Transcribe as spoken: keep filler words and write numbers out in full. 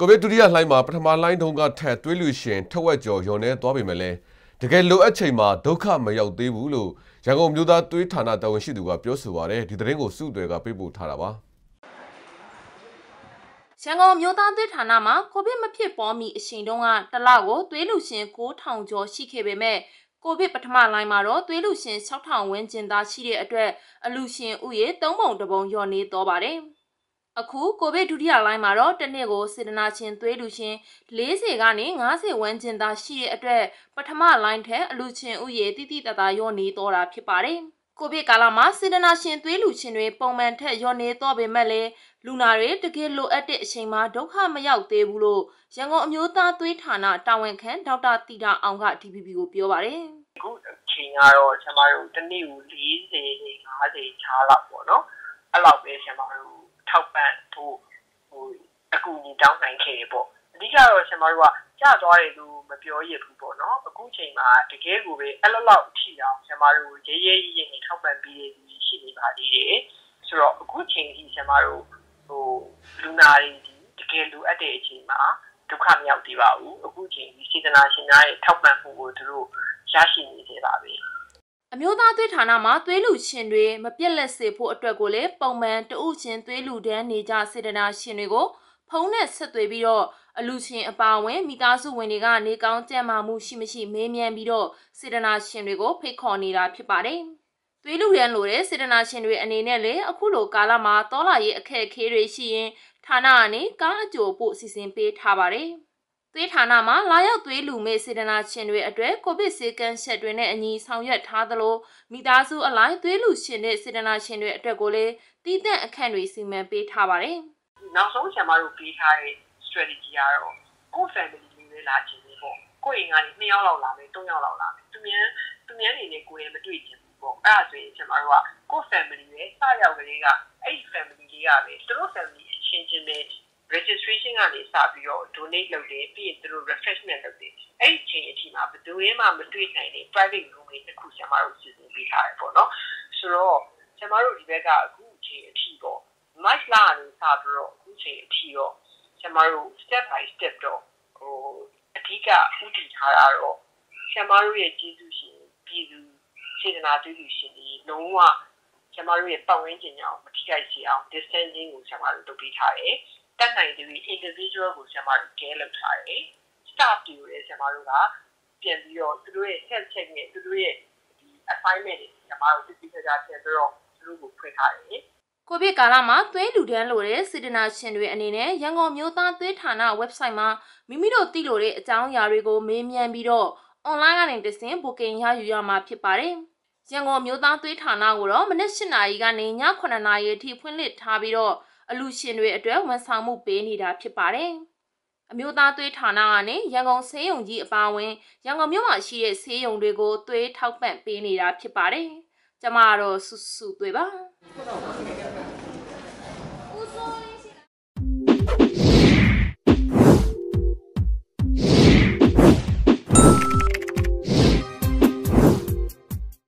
各位杜丽亚来嘛，不他妈来同个太对流线，太外交用呢多变么嘞？这个老一切嘛，都看没有对付了。像我们有的对他那台湾许多个表示话嘞，你这个手段个被捕他了吧？ 香港苗丹对他那嘛，个别没偏方面行动啊，得拉个对路线过长江西开北美，个别不他妈来嘛罗对路线小长文件大系列一段，啊路线物业等忙的帮要你多把的，啊可个别土地来嘛罗真那个是那些对路线，类似个呢，俺是文件大系列一段，不他妈来台路线物业滴滴答答要你多来批把的。 个别家人嘛，虽然那些对路线的帮忙太要你多别买嘞，路那里这个路一点什么都还没有得不咯。像我苗丹对他那张文康到达地上，俺个 T P P 个表白嘞。我前下哟，什么哟，真的有理是还是差了不咯？啊，老百姓什么哟，偷班不不，一个人当三开不？你家哟什么哟？家多嘞都。 မပြောရဘူးပေါ့နော်အခုချိန်မှာတကယ်ကိုပဲအဲ့လောက်လောက်ထိအောင်ကျမတို့ရဲရဲကြီးကြီးနဲ့ထောက်ပံ့ပေးရည်ရှိနေပါသေးတယ်ဆိုတော့အခုချိန်ကြီးကျမတို့ဟိုလူနာတွေဒီတကယ်လိုအပ်တဲ့အချိန်မှာဒုက္ခမရောက်သေးပါဘူးအခုချိန်ကြီးစေတနာရှင်များရဲ့ထောက်ပံ့မှုကိုသူတို့ရရှိနေသေးပါပြီအမျိုးသားသွေးဌာနမှာသွေးလူရှင်တွေမပြတ်လက်စေဖို့အတွက်ကိုလည်းပုံမှန်တအုပ်ရှင်သွေးလူတန်းနေကြစေတနာရှင်တွေကိုဖုန်းနဲ့ဆက်သွေးပြီးတော့ အလူချင်းအပါဝင်မိသားစုဝင်တွေကနေကောင်းကြမ်းမှမှုရှိမရှိမေးမြန်းပြီးတော့စေတနာရှင်တွေကိုဖိတ်ခေါ်နေတာဖြစ်ပါတယ်။သွေးလူရန်လိုတဲ့စေတနာရှင်တွေအနေနဲ့လည်းအခုလိုကာလမှာတောလာရေးအခက်အခဲတွေရှိရင်ဌာနကနေကားအကြိုပို့စီစဉ်ပေးထားပါတယ်။သွေးဌာနမှာလာရောက်သွေးလူမေစေတနာရှင်တွေအတွက်ကိုဗစ်ဆေးကန့်ချက်တွေနဲ့အညီဆောင်ရွက်ထားသလိုမိသားစုအလိုက်သွေးလူရှင်နဲ့စေတနာရှင်တွေအတွက်ကိုလည်းတည်တဲ့အခန့်တွေစီမံပေးထားပါတယ်။နောက်ဆုံးကျွန်မတို့ပေးထားတဲ့ strategy ကတော့ကို family လေးပဲလာချင်တယ်ပေါ့ကိုအိမ်ကနေနှစ်ယောက်လောက်လာမယ်သုံးယောက်လောက်လာမယ်သူမြန်သူမြန်နေနေကိုရင်မတွေ့ချင်ဘူးပေါ့အဲ့ဒါဆိုရင်ကျွန်တော်တို့ကကို family ရဲ့စရောက်ကလေးကအဲ့ family လေးကပဲသူတို့ family အချင်းချင်းပဲ registration ကနေစပြီးတော့ donate လုပ်တယ်ပြီးရင်သူတို့ refreshment လုပ်တယ်အဲ့အချိန်အထိမှာဘယ်သူမှမတွေ့နိုင်တဲ့ private room လေးတစ်ခုကျွန်တော်တို့စီစဉ်ပေးထားတယ်ပေါ့နော်ဆိုတော့ကျွန်တော်တို့ဒီဘက်ကအခုအချိန်အထိပေါ့ March လကနေစပြီးတော့အခုအချိန်အထိတော့ ကျွန်တော်တို့ step by step တော့ဟိုအဓိကဦးတည်ထားတာတော့ကျွန်တော်တို့ရဲ့ကျေးဇူးရှင်ပြည်သူစေတနာပြုသူရှင်တွေလုံးဝကျွန်တော်တို့ရဲ့ပတ်ဝန်းကျင်ကြောင့်မထိခိုက်စေအောင် distancing ကိုကျွန်တော်တို့လုပ်ပေးထားတယ်။တတ်နိုင်တဲ့ individual ကိုကျွန်တော်တို့ care လုပ်ထားတယ်။ staff တွေကိုလည်းကျွန်တော်တို့ကပြန်ပြီးတော့သူတို့ရဲ့ health check နဲ့သူတို့ရဲ့ assignment တွေကျွန်တော်တို့ပြည်သူကြားပြန်ပြီးတော့သူတို့ကိုဖွင့်ထားတယ်။ ကိုဗစ်ကာလမှာသွေးလူဒန်းလိုတဲ့စေတနာရှင်တွေအနေနဲ့ရန်ကုန်မြို့သားသွေးဌာန website မှာမိမိတို့သိလိုတဲ့အကြောင်းအရာတွေကိုမေးမြန်းပြီးတော့ online ကနေတဆင့် booking ရယူရမှာဖြစ်ပါတယ်။ရန်ကုန်မြို့သားသွေးဌာနကိုတော့မနေ့၈နာရီကနေည၈နာရီအထိဖွင့်လှစ်ထားပြီးတော့အလူရှင်တွေအတွက်ဝန်ဆောင်မှုပေးနေတာဖြစ်ပါတယ်။အမျိုးသားသွေးဌာနကနေရန်ကုန်ဆေးရုံကြီးအပါအဝင်ရန်ကုန်မြို့မှာရှိတဲ့ဆေးရုံတွေကိုသွေးထောက်ပံ့ပေးနေတာဖြစ်ပါတယ်။ကျမကတော့စုစုသွေးပါ။